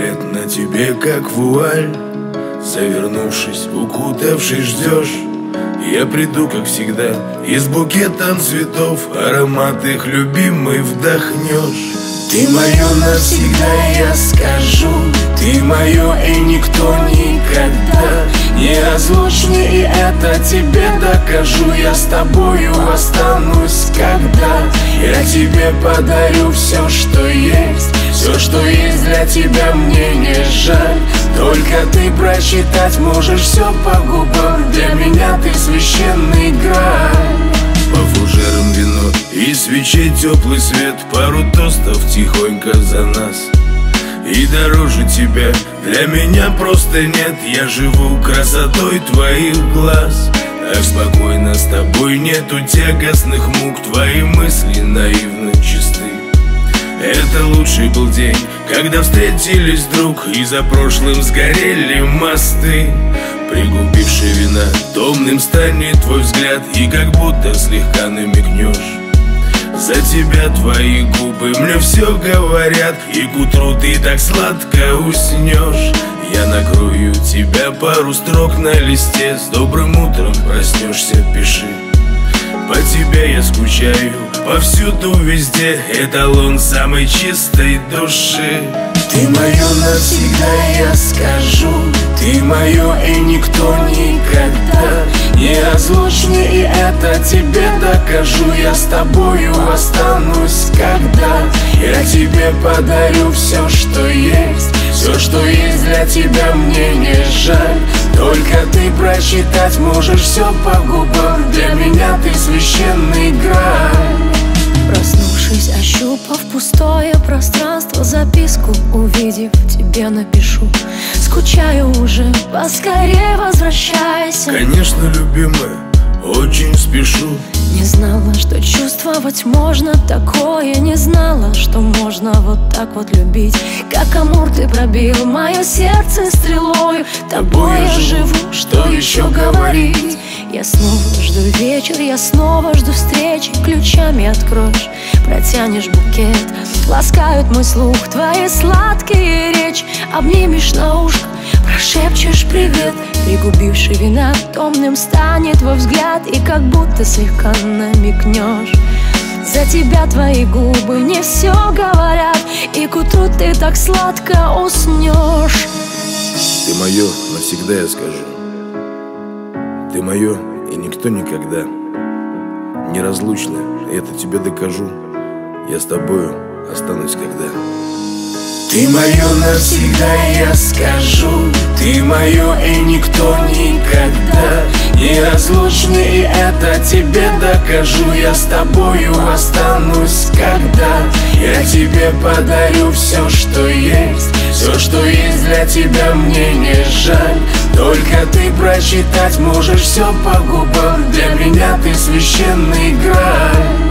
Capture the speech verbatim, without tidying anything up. Амулет на тебе, как вуаль, завернувшись, укутавшись, ждешь. Я приду, как всегда, и с букетом цветов аромат их любимый вдохнешь. Ты мое навсегда, я скажу, ты мое, и никто никогда неразлучный, и это тебе докажу. Я с тобою останусь, когда я тебе подарю все, что есть. Все, что есть для тебя, мне не жаль. Только ты прочитать можешь все по губам. Для меня ты священный грааль. По фужерам вино и свечей теплый свет, пару тостов тихонько за нас. И дороже тебя для меня просто нет. Я живу красотой твоих глаз. Так спокойно с тобой, нету тягостных мук. Твои мысли наивно чисты. Это лучший был день, когда встретились вдруг, и за прошлым сгорели мосты. Пригубивший вина, томным станет твой взгляд, и как будто слегка намекнешь. За тебя твои губы мне все говорят, и к утру ты так сладко уснешь. Я накрою тебя, пару строк на листе, с добрым утром проснешься, пиши. По тебе я скучаю, повсюду, везде, эталон самой чистой души. Ты мое навсегда, я скажу, ты мое, и никто никогда неразлучный, и это тебе докажу. Я с тобою останусь, когда я тебе подарю все, что есть. Все, что есть для тебя, мне не жаль. Только ты прочитать можешь все по губам. Для меня ты священный грааль. Проснувшись, ощупав пустое пространство, записку, увидев, тебе напишу. Скучаю уже, поскорее возвращайся. Конечно, любимая, очень спешу. Не знала, что чувствовать можно такое, не знала, что можно вот так вот любить. Как амур ты пробил мое сердце стрелой. Тобой я живу, что еще говорить? Я снова жду вечер, я снова жду встречи. Ключами откроешь, протянешь букет. Ласкают мой слух твои сладкие речи. Обнимешь на ушко, прошепчешь привет. Пригубивший вина, томным станет твой взгляд, и как будто слегка намекнешь. За тебя твои губы мне все говорят, и к утру ты так сладко уснешь. Ты мое, навсегда я скажу. Ты мое, и никто никогда неразлучно, это тебе докажу. Я с тобою останусь, когда ты мое навсегда, я скажу, ты мое, и никто никогда неразлучный, и это тебе докажу. Я с тобою останусь, когда я тебе подарю все, что есть. Все, что есть для тебя, мне не жаль. Только ты прочитать можешь все по губам. Для меня ты священный грааль.